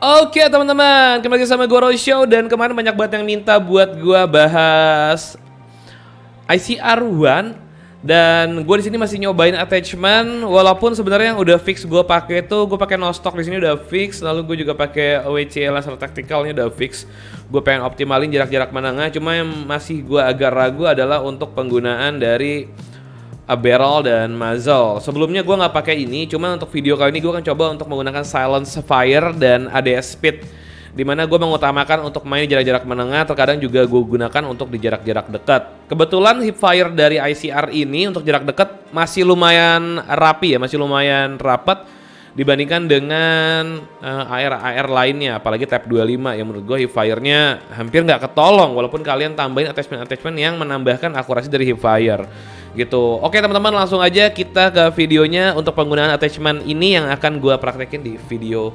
Oke teman-teman, kembali sama gue Roshow. Dan kemarin banyak banget yang minta buat gue bahas ICR-1. Dan gue di sini masih nyobain attachment, walaupun sebenarnya yang udah fix gue pakai itu gue pakai no stock di sini udah fix. Lalu gue juga pakai OECA Laser Tactical ini udah fix. Gue pengen optimalin jarak-jarak menengah. Cuma yang masih gue agak ragu adalah untuk penggunaan dari barrel dan muzzle. Sebelumnya gue nggak pakai ini. Cuma untuk video kali ini gue akan coba untuk menggunakan silence fire dan ADS speed. Dimana gue mengutamakan untuk main di jarak-jarak menengah, terkadang juga gue gunakan untuk di jarak-jarak dekat. Kebetulan hipfire dari ICR ini untuk jarak dekat masih lumayan rapi ya, masih lumayan rapat dibandingkan dengan AR-AR lainnya, apalagi Type 25 yang menurut gue hipfire-nya hampir nggak ketolong walaupun kalian tambahin attachment-attachment yang menambahkan akurasi dari hipfire gitu. Oke teman-teman, langsung aja kita ke videonya untuk penggunaan attachment ini yang akan gue praktekin di video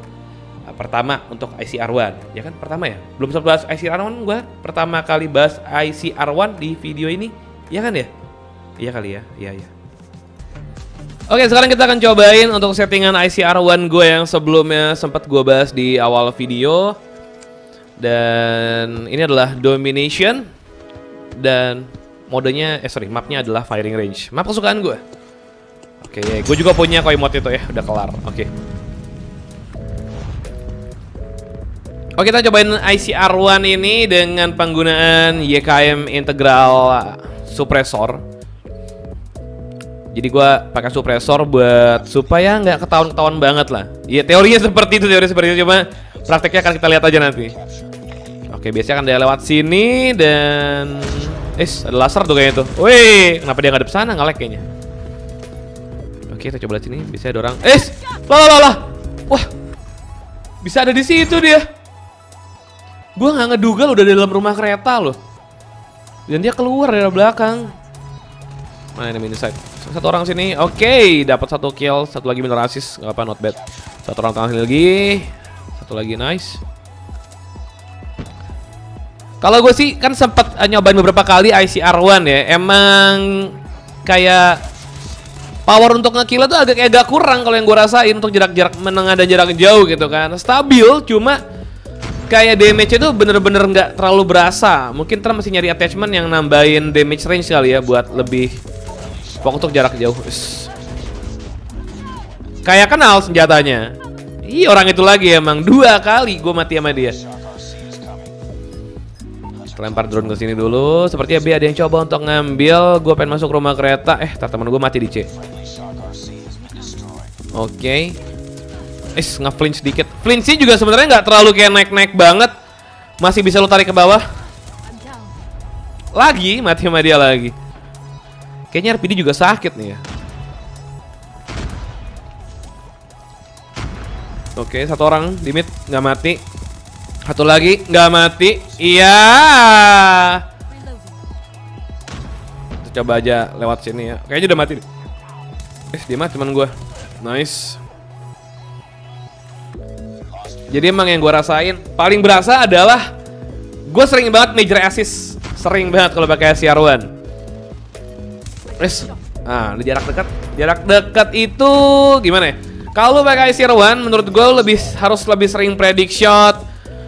pertama untuk ICR-1, ya kan? Pertama ya? Belum sempat bahas ICR-1, gue pertama kali bahas ICR-1 di video ini, ya kan ya? Iya kali ya? Iya. Oke, sekarang kita akan cobain untuk settingan ICR-1 gue yang sebelumnya sempat gue bahas di awal video. Dan ini adalah Domination. Dan modenya, mapnya adalah Firing Range. Map kesukaan gue. Oke, gue juga punya koi mod itu ya, udah kelar. Oke. Oke, kita cobain ICR-1 ini dengan penggunaan YKM Integral Suppressor. Jadi gue pakai suppressor buat supaya nggak ketahuan-ketahuan banget lah. Ya teorinya seperti itu, cuma prakteknya akan kita lihat aja nanti. Oke, biasanya kan dia lewat sini dan ada laser tuh kayaknya tuh. Wih, kenapa dia ngadep sana? Nge-lag kayaknya. Oke, kita coba lihat sini. Biasanya ada orang. Lah. Wah, bisa ada di situ dia. Gue gak ngeduga udah dalam rumah kereta loh. Dan dia keluar dari belakang. Mana ini mini side? Satu orang sini. Oke, dapat satu kill. Satu lagi minor assist. Gak apa, not bad. Satu orang tengah sini lagi. Satu lagi, nice. Kalau gue sih kan sempat nyobain beberapa kali ICR-1 ya. Emang kayak power untuk ngekill tuh agak kurang kalau yang gue rasain untuk jarak-jarak menengah dan jarak jauh gitu kan. Stabil, cuma kayak damage itu bener-bener nggak terlalu berasa. Mungkin kita masih nyari attachment yang nambahin damage range kali ya, buat lebih fokus untuk jarak jauh. Kayak kenal senjatanya. Ih, orang itu lagi emang. 2 kali gue mati sama dia. Lempar drone ke sini dulu. Sepertinya B ada yang coba untuk ngambil. Gue pengen masuk rumah kereta. Teman gue mati di C. Oke. Nge-flinch dikit. Flinchnya juga sebenarnya nggak terlalu kayak naik-naik banget. Masih bisa lo tarik ke bawah. Lagi, mati sama dia lagi. Kayaknya RPD juga sakit nih ya. Oke, satu orang di mid, nggak mati. Satu lagi, nggak mati. Iya. Kita coba aja lewat sini ya. Kayaknya udah mati. Dia mati teman gue. Nice. Jadi emang yang gue rasain paling berasa adalah gue sering banget major assist, sering banget kalau pakai ICR-1. Di jarak dekat itu gimana ya? Kalau pakai ICR-1 menurut gue harus lebih sering predict shot,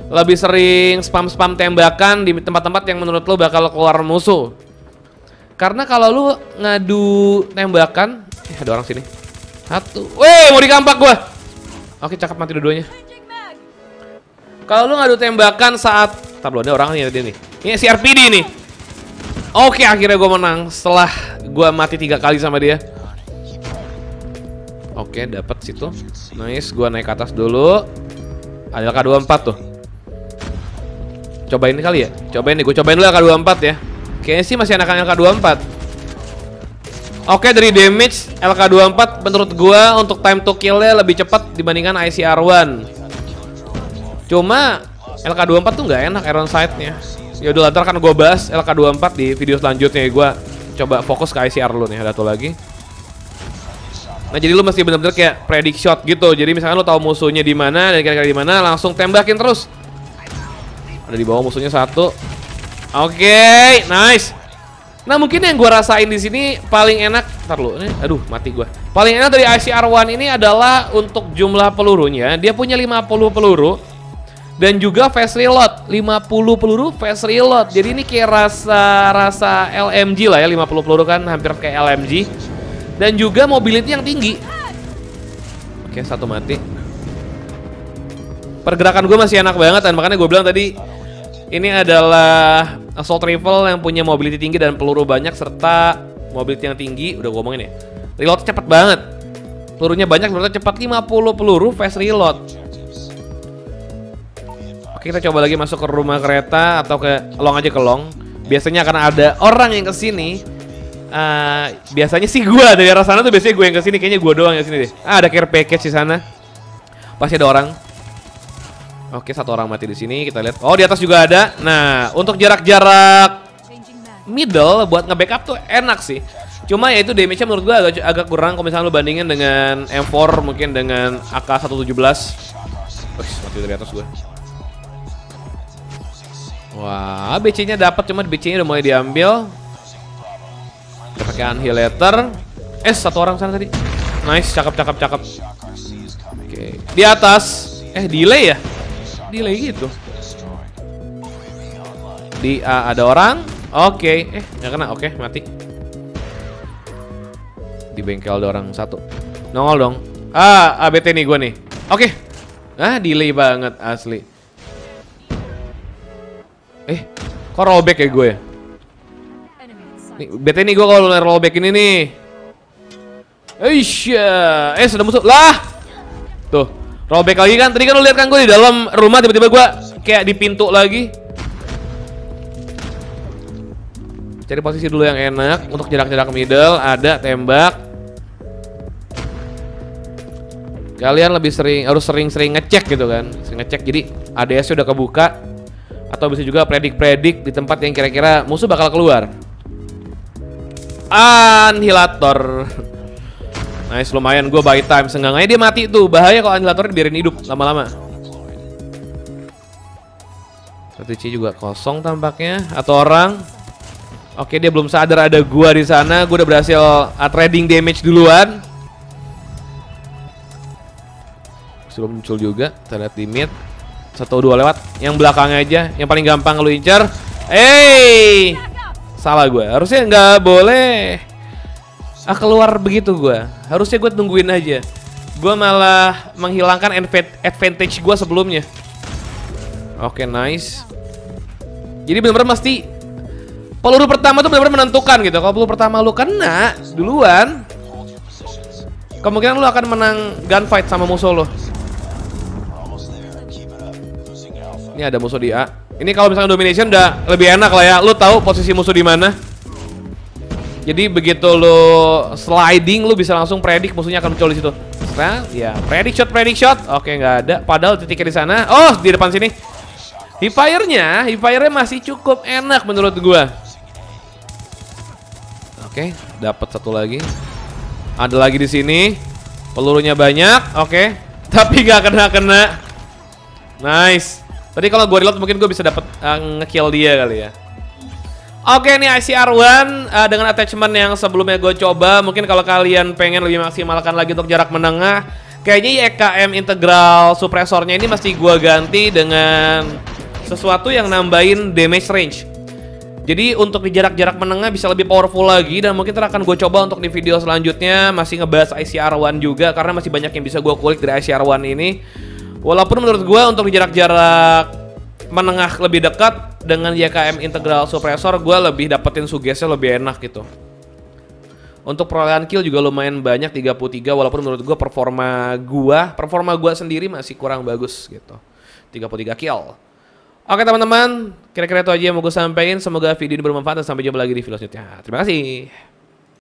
lebih sering spam tembakan di tempat-tempat yang menurut lo bakal keluar musuh. Karena kalau lo ngadu tembakan, ada orang sini. Satu, mau dikampak gue. Oke, cakep, mati dua-duanya. Kalau lu ngadu tembakan saat... Belum ada orang nih, dia nih. Ini si RPD nih. Oke, akhirnya gue menang setelah gue mati 3 kali sama dia. Oke, dapat situ. Nice, gue naik ke atas dulu. Ada LK24 tuh. Cobain kali ya? Cobain nih, gue cobain dulu LK24 ya. Kayaknya sih masih enakan LK24. Oke, dari damage LK24 menurut gue untuk time to kill-nya lebih cepat dibandingkan ICR-1. Cuma LK24 tuh nggak enak iron sight-nya. Ya udah, ntar kan gue bahas LK24 di video selanjutnya. Gue coba fokus ke ICR lu nih, ada satu lagi. Nah, jadi lu mesti bener-bener kayak predict shot gitu. Jadi misalkan lu tahu musuhnya di mana dan kira-kira di mana, langsung tembakin terus. Ada di bawah musuhnya satu. Oke, nice. Nah, mungkin yang gue rasain di sini paling enak, paling enak dari ICR-1 ini adalah untuk jumlah pelurunya. Dia punya 50 peluru. Dan juga fast reload, 50 peluru fast reload. Jadi ini kayak rasa LMG lah ya, 50 peluru kan hampir kayak LMG. Dan juga mobility yang tinggi. Oke, satu mati. Pergerakan gue masih enak banget, dan makanya gue bilang tadi ini adalah assault rifle yang punya mobility tinggi dan peluru banyak serta mobility yang tinggi. Udah gue omongin ya, reload cepet banget. Pelurunya banyak, reload cepat, 50 peluru fast reload. Kita coba lagi masuk ke rumah kereta atau ke long aja, ke long. Biasanya akan ada orang yang kesini. Biasanya sih gua dari arah sana tuh, biasanya gue yang kesini. Kayaknya gua doang yang kesini deh. Ah, ada care package di sana. Pasti ada orang. Oke, satu orang mati di sini. Kita lihat. Oh, di atas juga ada. Nah, untuk jarak-jarak middle buat nge-backup tuh enak sih. Cuma ya itu damage-nya menurut gua agak kurang. Kalau misalnya lu bandingin dengan M4, mungkin dengan AK117. Wih, mati dari atas gua. Wah, BC-nya dapat, cuma BC-nya udah mulai diambil. Kita pakai Annihilator. Satu orang sana tadi. Nice, cakep. Oke. Di atas. Delay ya? Delay gitu. Di A ada orang. Oke. Nggak kena. Oke, mati. Di bengkel ada orang satu. Nongol dong. ABT nih gue nih. Oke. Nah, delay banget asli. Kok rollback ya gue? Nih, bete nih gue kalau rollback ini nih. Sudah musuh. Lah! Tuh, rollback lagi kan? Tadi kan lo lihat kan gue di dalam rumah, tiba-tiba gue kayak di pintu lagi. Cari posisi dulu yang enak. Untuk jarak-jarak middle, ada tembak. Kalian lebih sering, harus sering-sering ngecek gitu kan. Sering ngecek, jadi ADS-nya udah kebuka. Atau bisa juga predik-predik di tempat yang kira-kira musuh bakal keluar. Annihilator. Nice, lumayan gue buy time. Seenggaknya dia mati tuh. Bahaya kalau Annihilatornya biarin hidup lama-lama. Strategi juga kosong tampaknya. Atau orang. Oke, dia belum sadar ada gue di sana. Gue udah berhasil trading damage duluan. Sebelum muncul juga. Kita lihat di mid. Satu dua lewat, yang belakangnya aja, yang paling gampang lu incer. Salah gue, harusnya nggak boleh. Keluar begitu gue, harusnya gue tungguin aja. Gue malah menghilangkan advantage gue sebelumnya. Oke, nice. Jadi benar-benar mesti peluru pertama tuh benar-benar menentukan gitu. Kalau peluru pertama lu kena duluan, kemungkinan lu akan menang gunfight sama musuh lo. Ini ada musuh di A. Ini kalau misalnya domination udah lebih enak lah ya. Lu tahu posisi musuh di mana. Jadi begitu lu sliding, lu bisa langsung predik musuhnya akan muncul di situ. Nah, ya predik shot. Oke, nggak ada. Padahal titiknya di sana. Oh, di depan sini. Hipfire-nya masih cukup enak menurut gua. Oke, dapat satu lagi. Ada lagi di sini. Pelurunya banyak. Oke, tapi nggak kena. Nice. Tadi kalau gue reload mungkin gue bisa dapat nge-kill dia kali ya. Oke, ini ICR-1 dengan attachment yang sebelumnya gue coba. Mungkin kalau kalian pengen lebih maksimalkan lagi untuk jarak menengah, kayaknya YKM Integral Suppressornya ini mesti gue ganti dengan sesuatu yang nambahin damage range. Jadi untuk di jarak-jarak menengah bisa lebih powerful lagi. Dan mungkin akan gue coba untuk di video selanjutnya masih ngebahas ICR-1 juga, karena masih banyak yang bisa gue kulik dari ICR-1 ini. Walaupun menurut gue untuk di jarak-jarak menengah lebih dekat dengan YKM Integral Suppressor, gue lebih dapetin sugesnya lebih enak gitu. Untuk perolehan kill juga lumayan banyak, 33, walaupun menurut gue performa gue sendiri masih kurang bagus gitu. 33 kill. Oke teman-teman, kira-kira itu aja yang mau gue sampaikan. Semoga video ini bermanfaat dan sampai jumpa lagi di video selanjutnya. Terima kasih.